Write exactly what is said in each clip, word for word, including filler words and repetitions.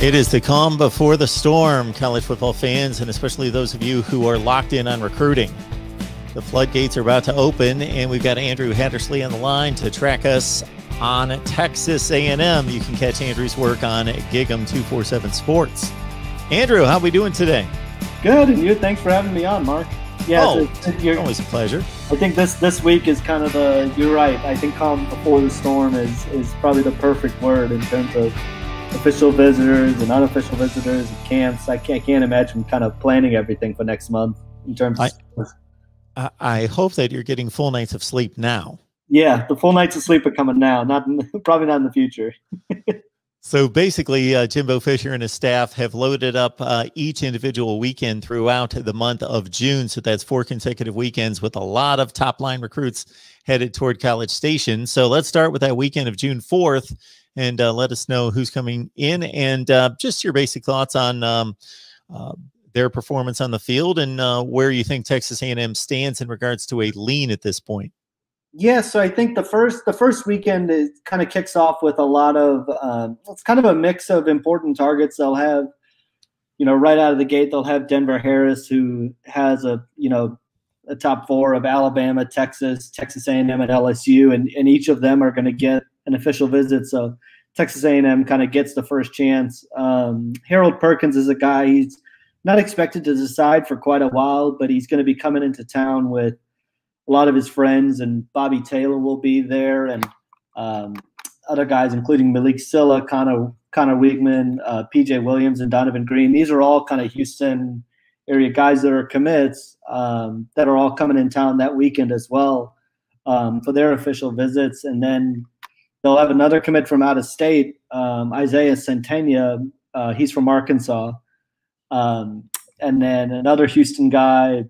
It is the calm before the storm, college football fans, and especially those of you who are locked in on recruiting. The floodgates are about to open, and we've got Andrew Hattersley on the line to track us on Texas A and M. You can catch Andrew's work on Gig'em two forty-seven Sports. Andrew, how are we doing today? Good, and you? Thanks for having me on, Mark. Yeah, oh, it's, it's always a pleasure. I think this this week is kind of the, you're right, I think calm before the storm is, is probably the perfect word in terms of official visitors and unofficial visitors and camps. I can't, I can't imagine kind of planning everything for next month in terms of I, I hope that you're getting full nights of sleep now. Yeah, the full nights of sleep are coming now, not in, probably not in the future. So basically, uh, Jimbo Fisher and his staff have loaded up uh, each individual weekend throughout the month of June. So that's four consecutive weekends with a lot of top-line recruits headed toward College Station. So let's start with that weekend of June fourth. And uh, let us know who's coming in and uh, just your basic thoughts on um, uh, their performance on the field and uh, where you think Texas A and M stands in regards to a lean at this point. Yeah, so I think the first the first weekend is, kind of kicks off with a lot of um, – it's kind of a mix of important targets. They'll have, you know, right out of the gate, they'll have Denver Harris, who has a, you know, a top four of Alabama, Texas, Texas A and M, and L S U, and, and each of them are going to get an official visit. So Texas A and M kind of gets the first chance. Um, Harold Perkins is a guy, he's not expected to decide for quite a while, but he's going to be coming into town with a lot of his friends, and Bobby Taylor will be there, and um, other guys, including Malik Silla, Connor, Connor Wiegman, uh, P J Williams, and Donovan Green. These are all kind of Houston area guys that are commits um, that are all coming in town that weekend as well um, for their official visits. And then they'll have another commit from out of state, um, Isaiah Centena. Uh, he's from Arkansas. Um, and then another Houston guy, a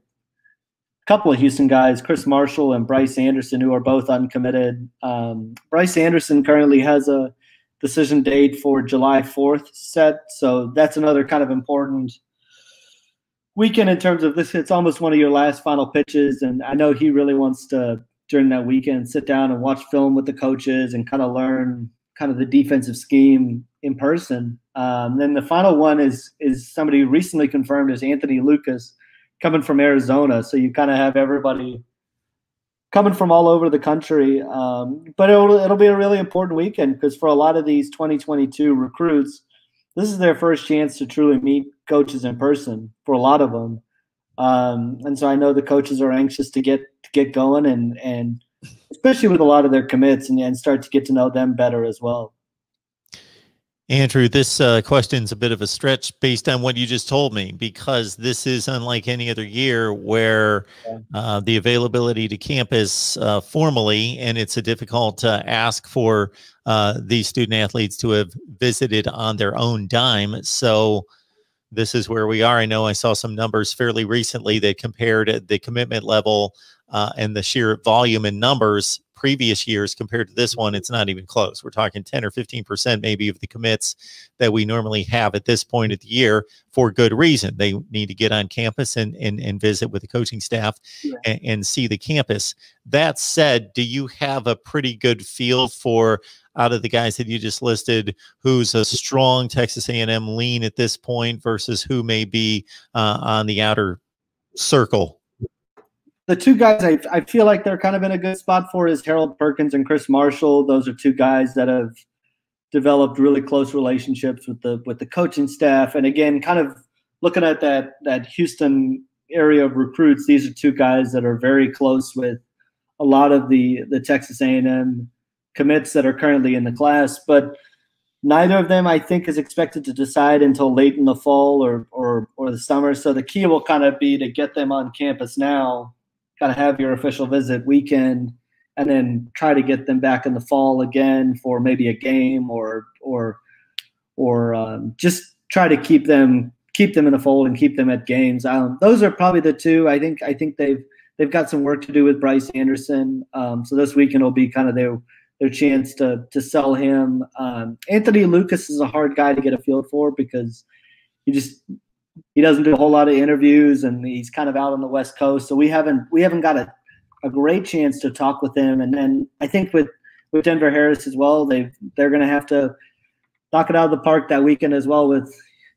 couple of Houston guys, Chris Marshall and Bryce Anderson, who are both uncommitted. Um, Bryce Anderson currently has a decision date for July fourth set, so that's another kind of important weekend in terms of this. It's almost one of your last final pitches, and I know he really wants to, during that weekend, sit down and watch film with the coaches and kind of learn kind of the defensive scheme in person. Um, then the final one is is somebody recently confirmed as Anthony Lucas, coming from Arizona. So you kind of have everybody coming from all over the country. Um, but it'll, it'll be a really important weekend because for a lot of these twenty twenty-two recruits, this is their first chance to truly meet coaches in person for a lot of them. Um, and so I know the coaches are anxious to get to get going, and and especially with a lot of their commits, and, and start to get to know them better as well. Andrew, this uh, question's a bit of a stretch based on what you just told me, because this is unlike any other year where yeah. uh, the availability to campus uh, formally, and it's a difficult uh, ask for uh, these student athletes to have visited on their own dime. So this is where we are. I know I saw some numbers fairly recently that compared the commitment level uh, and the sheer volume and numbers previous years compared to this one. It's not even close. We're talking ten or fifteen percent maybe of the commits that we normally have at this point of the year, for good reason. They need to get on campus and, and, and visit with the coaching staff yeah. and, and see the campus. That said, do you have a pretty good feel for, out of the guys that you just listed, who's a strong Texas A and M lean at this point versus who may be uh, on the outer circle? The two guys I, I feel like they're kind of in a good spot for is Harold Perkins and Chris Marshall. Those are two guys that have developed really close relationships with the with the coaching staff. And again, kind of looking at that that Houston area of recruits, these are two guys that are very close with a lot of the the Texas A and M commits that are currently in the class, but neither of them, I think, is expected to decide until late in the fall or, or, or the summer. So the key will kind of be to get them on campus now, kind of have your official visit weekend, and then try to get them back in the fall again for maybe a game or, or, or um, just try to keep them, keep them in the fold and keep them at games. Um, those are probably the two. I think, I think they've, they've got some work to do with Bryce Anderson. Um, so this weekend will be kind of their, their chance to to sell him. Um, Anthony Lucas is a hard guy to get a feel for because he just he doesn't do a whole lot of interviews, and he's kind of out on the West Coast. So we haven't we haven't got a, a great chance to talk with him. And then I think with, with Denver Harris as well, they they're going to have to knock it out of the park that weekend as well with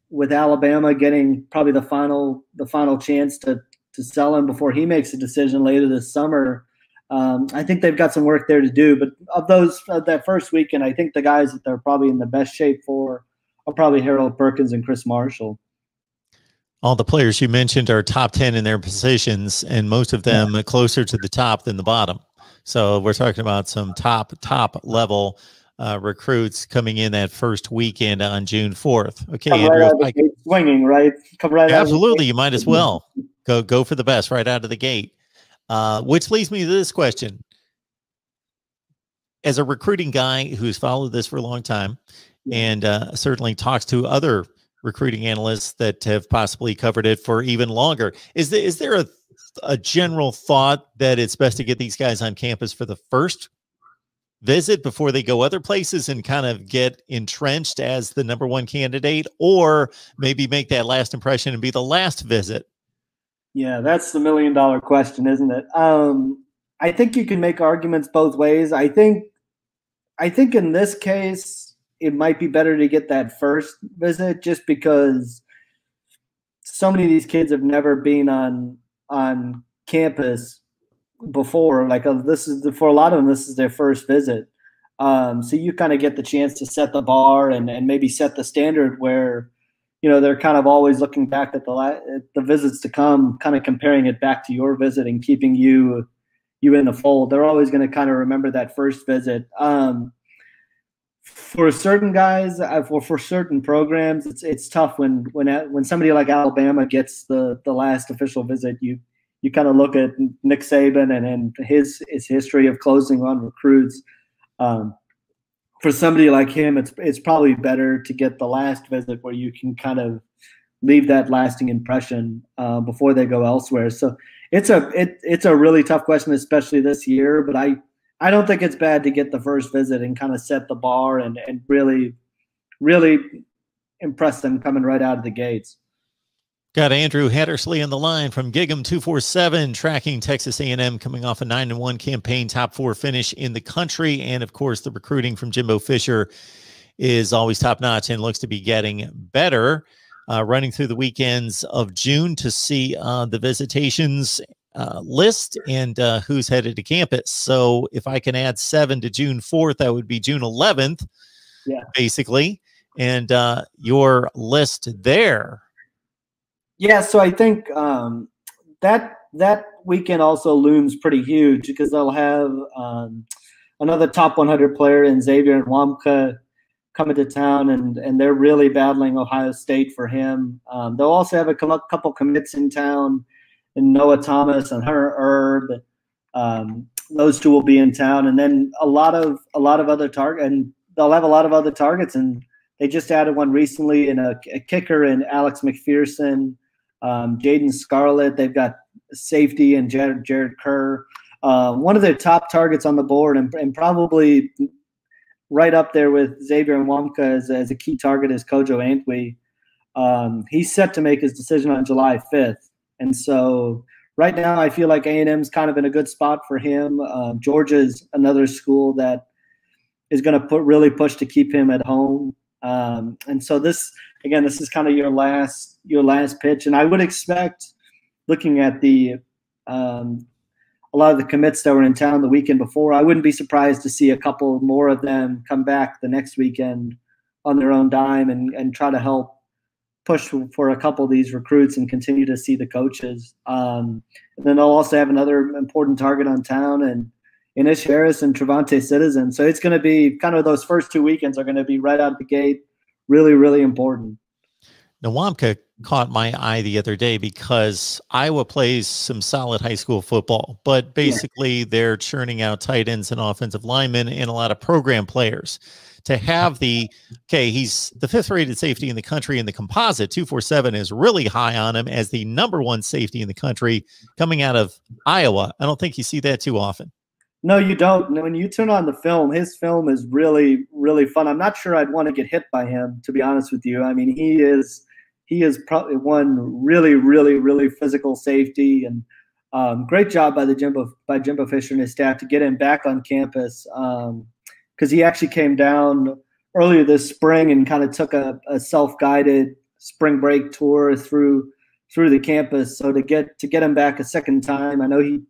with Alabama getting probably the final the final chance to to sell him before he makes a decision later this summer. Um, I think they've got some work there to do. But of those of that first weekend, I think the guys that they're probably in the best shape for are probably Harold Perkins and Chris Marshall. All the players you mentioned are top ten in their positions, and most of them are closer to the top than the bottom. So we're talking about some top, top level uh, recruits coming in that first weekend on June fourth. Okay, Come Andrew, right I, swinging, right? Come right absolutely. Out you might as well go go for the best right out of the gate. Uh, which leads me to this question: as a recruiting guy who's followed this for a long time, and uh, certainly talks to other recruiting analysts that have possibly covered it for even longer. Is there, is there a, a general thought that it's best to get these guys on campus for the first visit before they go other places and kind of get entrenched as the number one candidate, or maybe make that last impression and be the last visit? Yeah, that's the million dollar question, isn't it? Um, I think you can make arguments both ways. I think, I think in this case, it might be better to get that first visit just because so many of these kids have never been on on campus before. Like uh, this is the, for a lot of them, this is their first visit. Um, so you kind of get the chance to set the bar and, and maybe set the standard where, you know, they're kind of always looking back at the la at the visits to come, kind of comparing it back to your visit and keeping you you in the fold. They're always going to kind of remember that first visit. Um, For certain guys, for for certain programs, it's it's tough when when when somebody like Alabama gets the the last official visit. You you kind of look at Nick Saban and and his his history of closing on recruits. Um, for somebody like him, it's it's probably better to get the last visit where you can kind of leave that lasting impression uh, before they go elsewhere. So it's a it it's a really tough question, especially this year. But I. I don't think it's bad to get the first visit and kind of set the bar and, and really, really impress them coming right out of the gates. Got Andrew Hattersley on the line from Gig'em two forty-seven, tracking Texas A and M coming off a nine and one campaign, top four finish in the country. And, of course, the recruiting from Jimbo Fisher is always top-notch and looks to be getting better, uh, running through the weekends of June to see uh, the visitations Uh, list and uh, who's headed to campus. So if I can add seven to June fourth, that would be June eleventh, yeah, basically. And uh, your list there. Yeah, so I think um, that that weekend also looms pretty huge because they'll have um, another top one hundred player in Xavier Nwamka coming to town, and and they're really battling Ohio State for him. Um, they'll also have a couple commits in town, and Noah Thomas and Hunter Herb, um, those two will be in town, and then a lot of a lot of other target, and they'll have a lot of other targets. And they just added one recently in a, a kicker in Alex McPherson, um, Jaden Scarlett. They've got safety and Jared, Jared Kerr, uh, one of their top targets on the board, and, and probably right up there with Xavier Nwamka as, as a key target is Kojo Antwi. Um, he's set to make his decision on July fifth. And so right now I feel like A and M's kind of in a good spot for him. Uh, Georgia's another school that is going to put really push to keep him at home. Um, and so this, again, this is kind of your last your last pitch. And I would expect, looking at the um, a lot of the commits that were in town the weekend before, I wouldn't be surprised to see a couple more of them come back the next weekend on their own dime and, and try to help push for a couple of these recruits and continue to see the coaches. Um, and then they'll also have another important target on town and Inish Harris and Travante Citizen. So it's going to be kind of those first two weekends are going to be right out the gate. Really, really important. Nwamka caught my eye the other day because Iowa plays some solid high school football, but basically yeah. they're churning out tight ends and offensive linemen and a lot of program players. To have the, okay, he's the fifth rated safety in the country in the composite. two forty-seven is really high on him as the number one safety in the country coming out of Iowa. I don't think you see that too often. No, you don't. When you turn on the film, his film is really, really fun. I'm not sure I'd want to get hit by him, to be honest with you. I mean, he is he is probably one really, really, really physical safety, and um, great job by the Jimbo by Jimbo Fisher and his staff to get him back on campus. Um, Because he actually came down earlier this spring and kind of took a, a self-guided spring break tour through through the campus. So to get to get him back a second time, I know he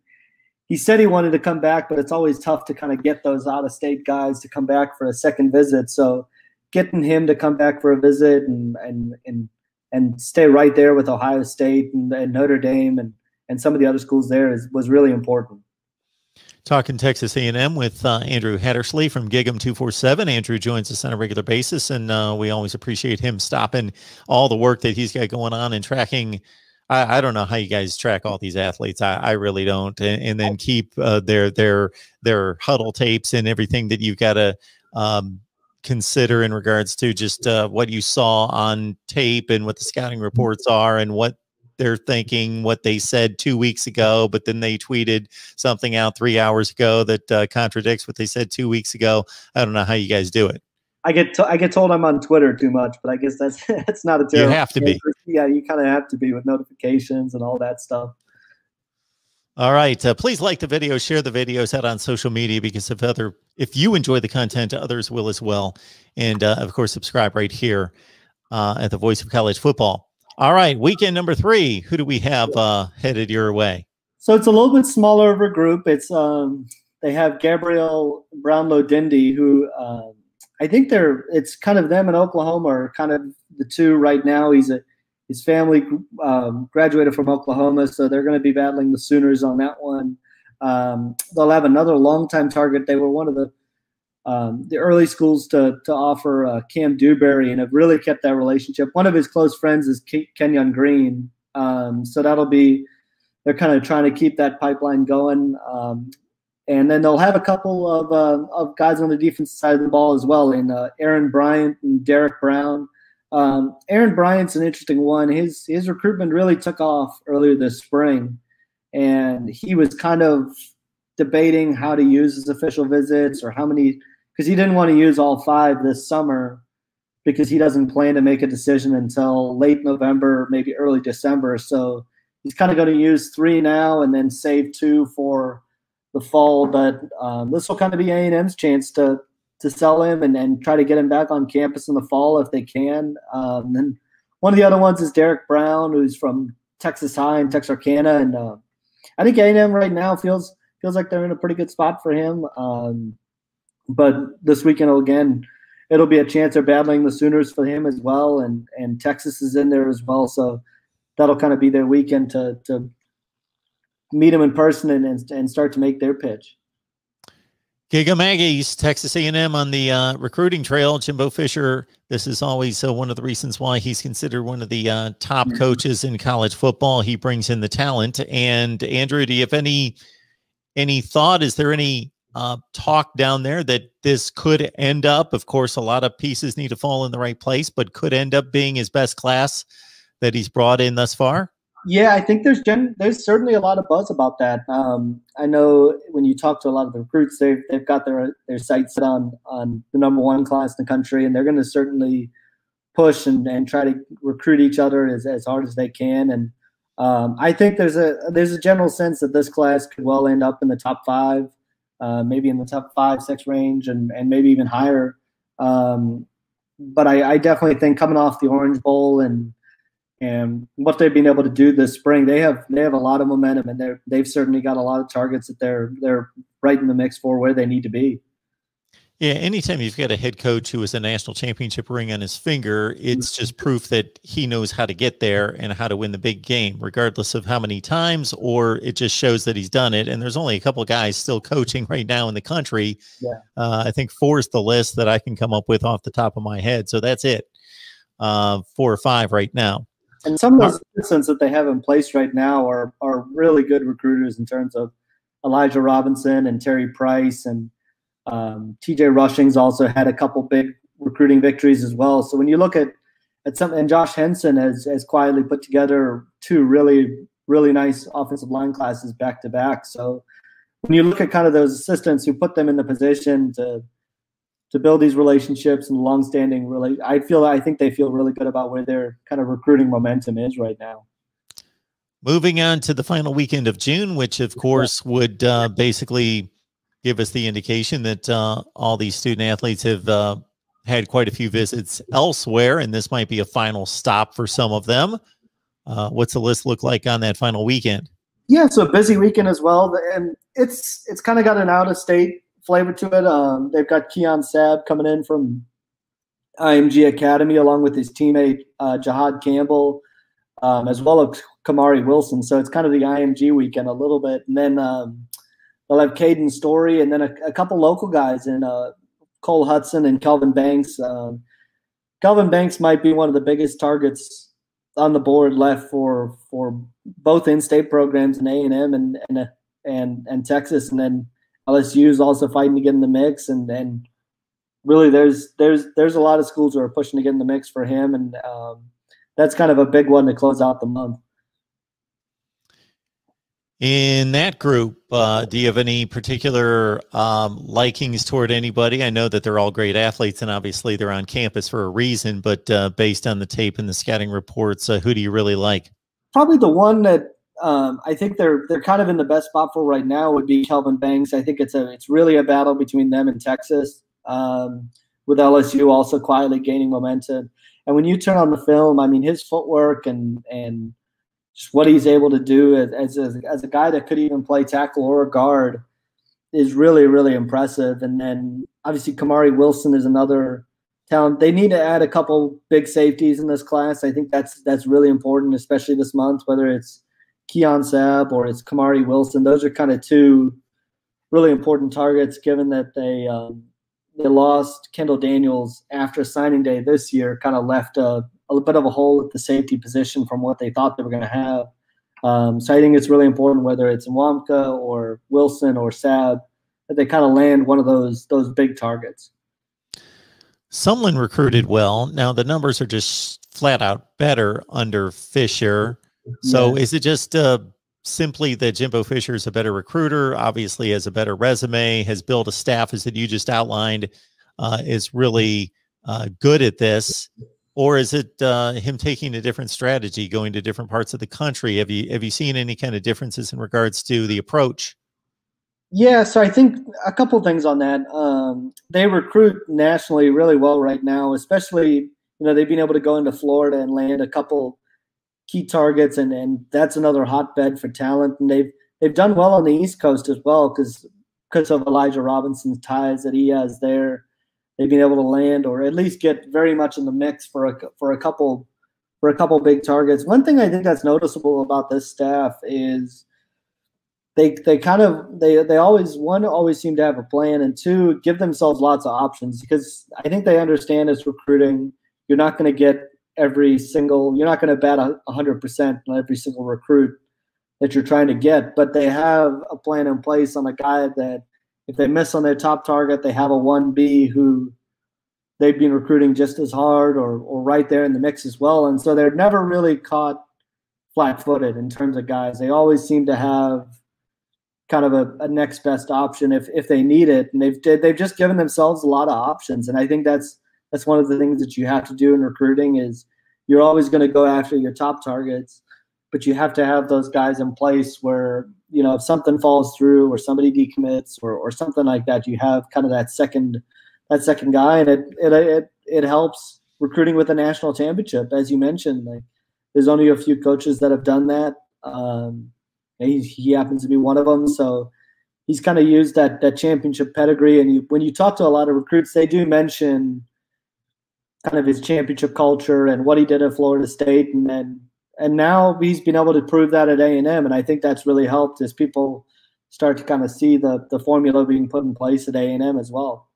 he said he wanted to come back, but it's always tough to kind of get those out-of-state guys to come back for a second visit. So getting him to come back for a visit and and and, and stay right there with Ohio State and, and Notre Dame and and some of the other schools there is, was really important. Talking Texas A and M with uh, Andrew Hattersley from Gig'em two forty-seven. Andrew joins us on a regular basis, and uh, we always appreciate him stopping all the work that he's got going on and tracking. I, I don't know how you guys track all these athletes. I, I really don't. And, and then keep uh, their their their huddle tapes and everything that you've got to um, consider in regards to just uh, what you saw on tape and what the scouting reports are and what they're thinking, what they said two weeks ago, but then they tweeted something out three hours ago that uh, contradicts what they said two weeks ago. I don't know how you guys do it. I get to, I get told I'm on Twitter too much, but I guess that's that's not a terrible. You have to be. Yeah, you kind of have to be with notifications and all that stuff. All right. Uh, please like the video, share the videos out on social media, because if other if you enjoy the content, others will as well. And uh, of course, subscribe right here uh, at the Voice of College Football. All right, weekend number three. Who do we have uh, headed your way? So it's a little bit smaller of a group. It's um, they have Gabrielle Brownlow Dendy, who um, I think they're. It's kind of them and Oklahoma are kind of the two right now. He's a his family um, graduated from Oklahoma, so they're going to be battling the Sooners on that one. Um, they'll have another longtime target. They were one of the Um, the early schools to to offer uh, Cam Dewberry and have really kept that relationship. One of his close friends is Ke Kenyon Green, um, so that'll be they're kind of trying to keep that pipeline going. Um, and then they'll have a couple of uh, of guys on the defensive side of the ball as well, in uh, Aaron Bryant and Derek Brown. Um, Aaron Bryant's an interesting one. His his recruitment really took off earlier this spring, and he was kind of debating how to use his official visits or how many. Because he didn't want to use all five this summer because he doesn't plan to make a decision until late November, maybe early December. So he's kind of going to use three now and then save two for the fall. But um, this will kind of be A and M's chance to to sell him and, and try to get him back on campus in the fall if they can. Um, and one of the other ones is Derek Brown, who's from Texas High and Texarkana. And uh, I think A and M right now feels, feels like they're in a pretty good spot for him. Um, But this weekend, again, it'll be a chance of battling the Sooners for him as well, and, and Texas is in there as well. So that'll kind of be their weekend to, to meet him in person and, and, and start to make their pitch. Gig'em Aggies, Texas A and M on the uh, recruiting trail. Jimbo Fisher, this is always uh, one of the reasons why he's considered one of the uh, top mm-hmm. coaches in college football. He brings in the talent. And, Andrew, do you have any, any thought? Is there any – Uh, talk down there that this could end up, of course, a lot of pieces need to fall in the right place, but could end up being his best class that he's brought in thus far? Yeah, I think there's gen there's certainly a lot of buzz about that. Um, I know when you talk to a lot of the recruits, they've, they've got their, their sights set on, on the number one class in the country, and they're going to certainly push and, and try to recruit each other as, as hard as they can. And um, I think there's a, there's a general sense that this class could well end up in the top five. Uh, maybe in the top five, six range, and, and maybe even higher. Um, but I, I definitely think coming off the Orange Bowl and and what they've been able to do this spring, they have they have a lot of momentum, and they're they've certainly got a lot of targets that they're they're right in the mix for where they need to be. Yeah, anytime you've got a head coach who has a national championship ring on his finger, it's just proof that he knows how to get there and how to win the big game, regardless of how many times, or it just shows that he's done it. And there's only a couple of guys still coaching right now in the country. Yeah. Uh, I think four is the list that I can come up with off the top of my head. So that's it, uh, four or five right now. And some of those assistants that they have in place right now are, are really good recruiters in terms of Elijah Robinson and Terry Price and Um, T J Rushing's also had a couple big recruiting victories as well. So when you look at at something, and Josh Henson has has quietly put together two really really nice offensive line classes back to back. So when you look at kind of those assistants who put them in the position to to build these relationships and long-standing, really, I feel I think they feel really good about where their kind of recruiting momentum is right now. Moving on to the final weekend of June, which of course would uh, basically give us the indication that uh, all these student athletes have uh, had quite a few visits elsewhere, and this might be a final stop for some of them. Uh, what's the list look like on that final weekend? Yeah, it's a busy weekend as well, and it's it's kind of got an out-of-state flavor to it. Um, they've got Keon Sabb coming in from I M G Academy along with his teammate uh, Jahad Campbell, um, as well as Kamari Wilson. So it's kind of the I M G weekend a little bit. And then um, they'll have Caden Story and then a, a couple local guys in uh, Cole Hudson and Kelvin Banks. Um, Kelvin Banks might be one of the biggest targets on the board left for for both in-state programs and A and M and and and and Texas, and then L S U is also fighting to get in the mix, and and really there's there's there's a lot of schools who are pushing to get in the mix for him, and um, that's kind of a big one to close out the month. In that group, uh, do you have any particular um, likings toward anybody? I know that they're all great athletes, and obviously they're on campus for a reason, but uh, based on the tape and the scouting reports, uh, who do you really like? Probably the one that um, I think they're they're kind of in the best spot for right now would be Kelvin Banks. I think it's a it's really a battle between them and Texas, um, with L S U also quietly gaining momentum. And when you turn on the film, I mean, his footwork and and – just what he's able to do as, as, as a guy that could even play tackle or guard is really, really impressive. And then obviously Kamari Wilson is another talent. They need to add a couple big safeties in this class. I think that's that's really important, especially this month, whether it's Keon Sabb or it's Kamari Wilson. Those are kind of two really important targets given that they, um, they lost Kendall Daniels after signing day this year, kind of left a a bit of a hole at the safety position from what they thought they were going to have. Um, so I think it's really important, whether it's Nwamka or Wilson or Sabb, that they kind of land one of those those big targets. Sumlin recruited well. Now the numbers are just flat out better under Fisher. So yeah. Is it just uh, simply that Jimbo Fisher is a better recruiter, obviously has a better resume, has built a staff, as that you just outlined, uh, is really uh, good at this? Or is it uh, him taking a different strategy, going to different parts of the country? Have you have you seen any kind of differences in regards to the approach? Yeah, so I think a couple of things on that. Um, they recruit nationally really well right now, especially, you know, they've been able to go into Florida and land a couple key targets, and and that's another hotbed for talent. And they've they've done well on the East Coast as well because because of Elijah Robinson's ties that he has there. They've been able to land, or at least get very much in the mix for a for a couple for a couple big targets. One thing I think that's noticeable about this staff is they they kind of they they always one always seem to have a plan, and two, give themselves lots of options, because I think they understand as recruiting, you're not going to get every single you're not going to bat a hundred percent on every single recruit that you're trying to get, but they have a plan in place on a guy that, if they miss on their top target, they have a one B who they've been recruiting just as hard or or right there in the mix as well. And so they're never really caught flat-footed in terms of guys. They always seem to have kind of a, a next best option if if they need it. And they've they've just given themselves a lot of options. And I think that's that's one of the things that you have to do in recruiting is you're always going to go after your top targets, but you have to have those guys in place where, you know, if something falls through or somebody decommits or, or something like that, you have kind of that second that second guy, and it it it, it helps recruiting with a national championship, as you mentioned. Like, there's only a few coaches that have done that. Um, he he happens to be one of them, so he's kind of used that that championship pedigree. And you, when you talk to a lot of recruits, they do mention kind of his championship culture and what he did at Florida State, and then. And now he's been able to prove that at A and M, and I think that's really helped as people start to kind of see the, the formula being put in place at A and M as well.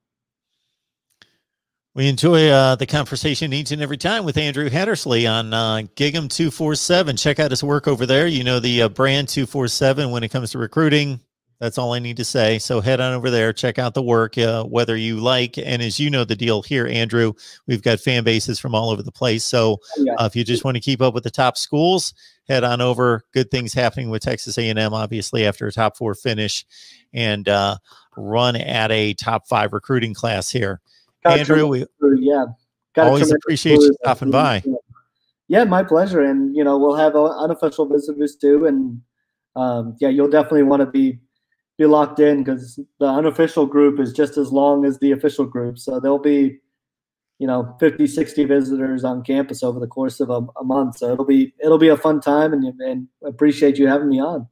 We enjoy uh, the conversation each and every time with Andrew Hattersley on uh, Gig'em two forty-seven. Check out his work over there. You know the uh, brand two forty-seven when it comes to recruiting. That's all I need to say. So head on over there, check out the work, uh, whether you like. And as you know the deal here, Andrew, we've got fan bases from all over the place. So uh, if you just want to keep up with the top schools, head on over. Good things happening with Texas A and M, obviously, after a top four finish, and uh, run at a top five recruiting class here. Got Andrew, we yeah. Got always appreciate you stopping by. Yeah, my pleasure. And, you know, we'll have unofficial visitors too. And, um, yeah, you'll definitely want to be be locked in, because the unofficial group is just as long as the official group. So there'll be you know, fifty, sixty visitors on campus over the course of a, a month. So it'll be, it'll be a fun time, and, and appreciate you having me on.